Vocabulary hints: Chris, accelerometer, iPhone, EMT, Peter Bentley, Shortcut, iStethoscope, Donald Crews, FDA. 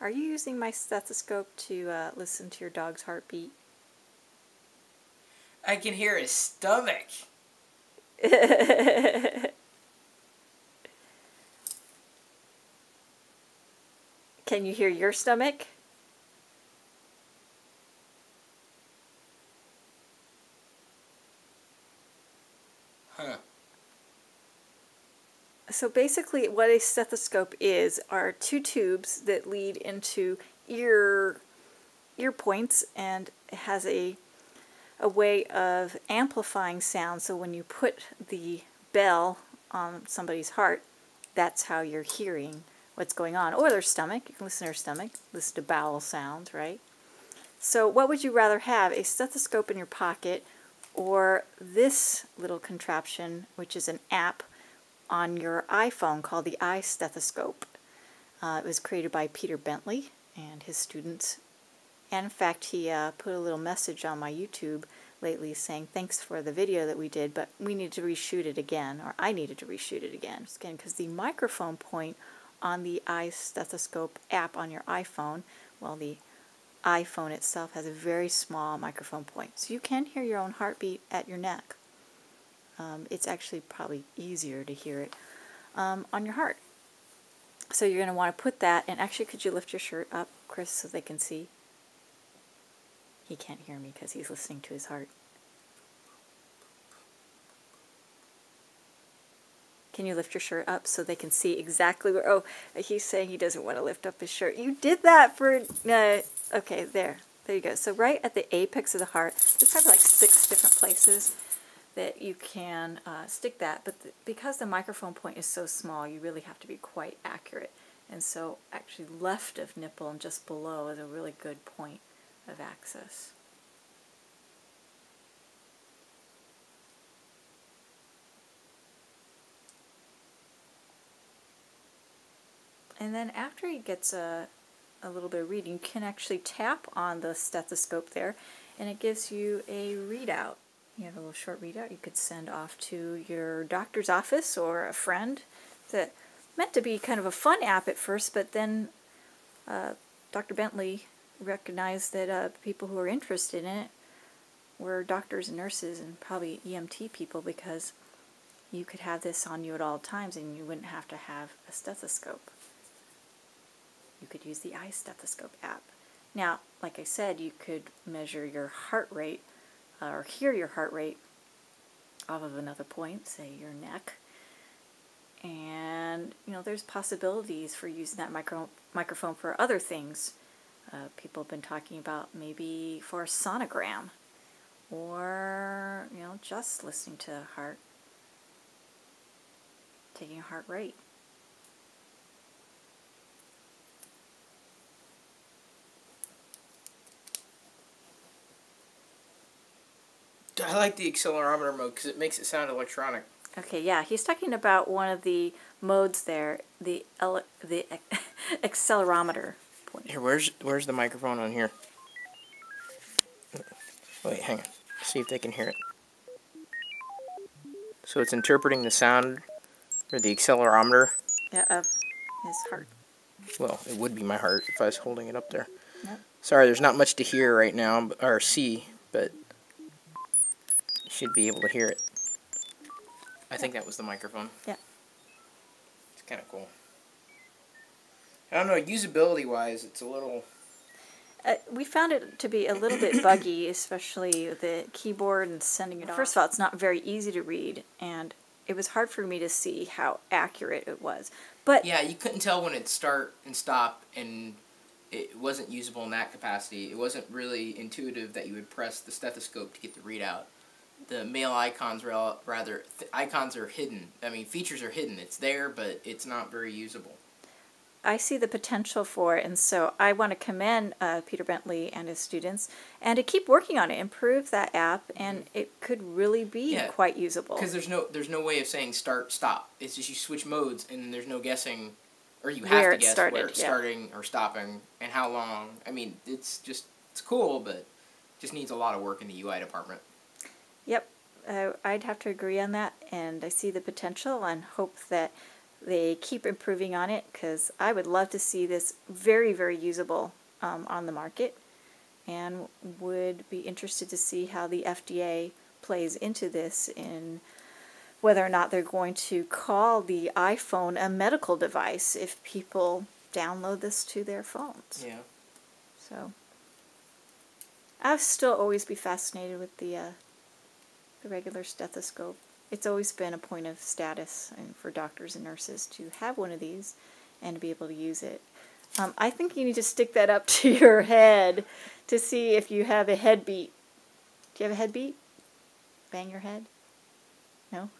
Are you using my stethoscope to listen to your dog's heartbeat? I can hear his stomach. Can you hear your stomach? Huh. So basically what a stethoscope is are two tubes that lead into ear points, and it has a way of amplifying sound, so when you put the bell on somebody's heart, that's how you're hearing what's going on. Or their stomach, you can listen to their stomach, listen to bowel sounds, right? So what would you rather have, a stethoscope in your pocket or this little contraption, which is an app on your iPhone called the iStethoscope? It was created by Peter Bentley and his students. And in fact, he put a little message on my YouTube lately saying, thanks for the video that we did, but we need to reshoot it again, or I needed to reshoot it again. Because the microphone point on the iStethoscope app on your iPhone, well, the iPhone itself has a very small microphone point. So you can hear your own heartbeat at your neck. It's actually probably easier to hear it on your heart. So you're going to want to put that, and actually, could you lift your shirt up, Chris, so they can see? He can't hear me because he's listening to his heart. Can you lift your shirt up so they can see exactly where... Oh, he's saying he doesn't want to lift up his shirt. You did that for... okay, there. There you go. So right at the apex of the heart, there's probably like 6 different places that you can stick that. But because the microphone point is so small, you really have to be quite accurate. And so actually left of nipple and just below is a really good point of access. And then after he gets a little bit of reading, you can actually tap on the stethoscope there and it gives you a readout. You have a little short readout you could send off to your doctor's office or a friend. That meant to be kind of a fun app at first, but then Dr. Bentley recognized that people who were interested in it were doctors and nurses and probably EMT people, because you could have this on you at all times and you wouldn't have to have a stethoscope. You could use the iStethoscope app. Now, like I said, you could measure your heart rate or hear your heart rate off of another point, say your neck. And, you know, there's possibilities for using that microphone for other things. People have been talking about maybe for a sonogram, or, you know, just listening to the heart, taking a heart rate. I like the accelerometer mode because it makes it sound electronic. Okay, yeah, he's talking about one of the modes there, the accelerometer. Here, where's the microphone on here? Wait, hang on. See if they can hear it. So it's interpreting the sound, or the accelerometer. Yeah, of his heart. Well, it would be my heart if I was holding it up there. Yep. Sorry, there's not much to hear right now, or see, but you should be able to hear it. I think that was the microphone. Yeah. It's kind of cool. I don't know, usability-wise, it's a little... we found it to be a little bit buggy, especially the keyboard and sending it off. First of all, it's not very easy to read, and it was hard for me to see how accurate it was. But yeah, you couldn't tell when it'd start and stop, and it wasn't usable in that capacity. It wasn't really intuitive that you would press the stethoscope to get the readout. The male icons, icons are hidden. I mean, features are hidden. It's there, but it's not very usable. I see the potential for it, and so I want to commend Peter Bentley and his students, and to keep working on it, improve that app, and it could really be quite usable. Because there's no way of saying start, stop. It's just you switch modes, and there's no guessing, or you have to guess where it's starting or stopping, and how long. I mean, it's cool, but just needs a lot of work in the UI department. Yep, I'd have to agree on that, and I see the potential, and hope that they keep improving on it, because I would love to see this very, very usable on the market, and would be interested to see how the FDA plays into this, in whether or not they're going to call the iPhone a medical device if people download this to their phones. Yeah. So I'll still always be fascinated with the regular stethoscope. It's always been a point of status for doctors and nurses to have one of these and to be able to use it. I think you need to stick that up to your head to see if you have a head beat. Do you have a head beat? Bang your head? No?